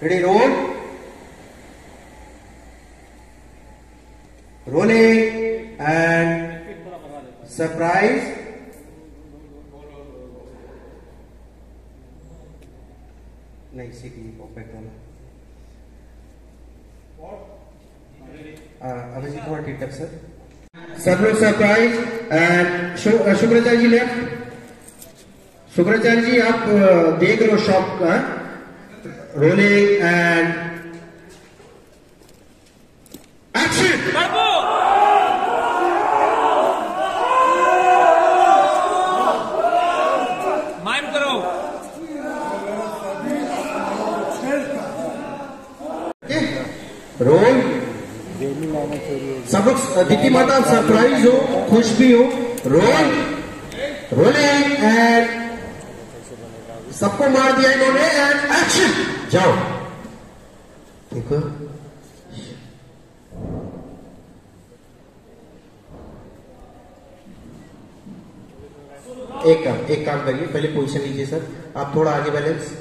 Ready, roll. Roll it and surprise. नहीं सीखी perfect वाला। अभिजीत थोड़ा ठीक है सर। सब लोग surprise and Shubhracharya ji left. Shubhracharya ji आप देख रहे हो शॉप का रोलिंग एंड एक्शन। रोल सब लोग दिखी माता सरप्राइज हो खुश भी हो। रोल रोलिंग एंड सबको मार दिया इन्होंने एंड एक्शन। जाओ ठीक है एक काम करिए पहले पोजीशन लीजिए सर आप थोड़ा आगे बैलेंस।